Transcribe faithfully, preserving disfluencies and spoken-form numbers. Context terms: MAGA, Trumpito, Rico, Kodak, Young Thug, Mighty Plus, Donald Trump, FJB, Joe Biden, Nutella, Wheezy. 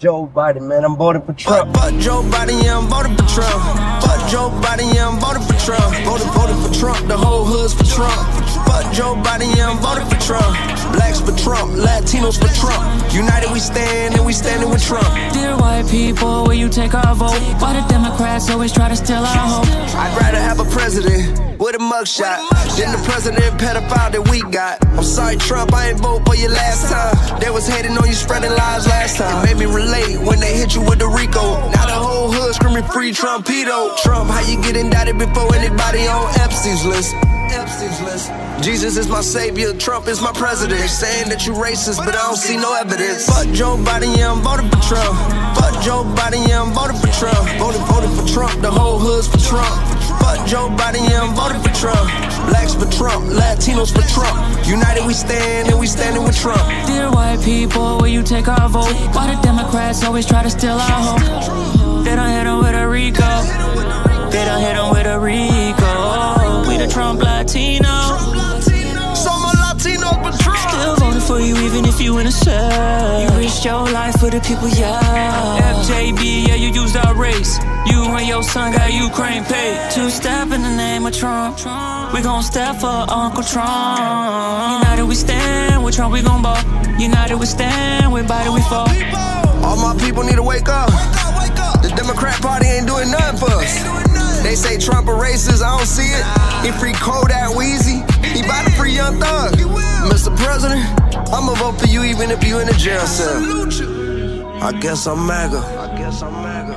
Joe Biden, man, I'm voting for Trump. But, but Joe Biden, yeah, I'm voting for Trump. But Joe Biden, yeah, I'm voting for Trump. Voted, voted for Trump, the whole hood's for Trump. But Joe Biden, yeah, I'm voting for Trump. Blacks for Trump, Latinos for Trump. United we stand, and we standing with Trump. Dear white people, will you take our vote? Why the Democrats always try to steal our hope? I'd rather have a president with a mugshot than the president pedophile that we got. I'm sorry, Trump, I ain't vote for you last time. They was hating on you, spreading lies last time. It made me relate when they hit you with the Rico. Now the whole hood screaming free Trumpito. Trump, how you get indicted before anybody on Epstein's list? Epstein's list. Jesus is my savior, Trump is my president. Saying that you racist, but I don't see no evidence. But Joe Biden, yeah, I'm voting for Trump. But Joe Biden, yeah, I'm voting for Trump. Voted, voted for Trump, the whole hood's for Trump. But Joe Biden, yeah, I'm voting for Trump. Blacks for Trump, Latinos for Trump. United we stand, and we standing with Trump. Dear white people, will you take our vote? Why the Democrats always try to steal our hope? They done hit him with a Rico. They done hit him with a Rico. We the Trump Latino. Still voting for you even if you innocent. You risked your life for the people, yeah. F J B, yeah, you used our race. You and your son got Ukraine paid. Two-step in the name of Trump. We gon' step for Uncle Trump. United we stand, with Trump we gon' ball. United we stand, with Biden we fall. All my people need to wake up. The Democrat Party ain't doing nothing for us. They say Trump a racist, I don't see it. He free Kodak, Wheezy. He bout to free Young Thug. Mister President, I'ma vote for you even if you in a jail cell. I guess I'm MAGA. I guess I'm MAGA.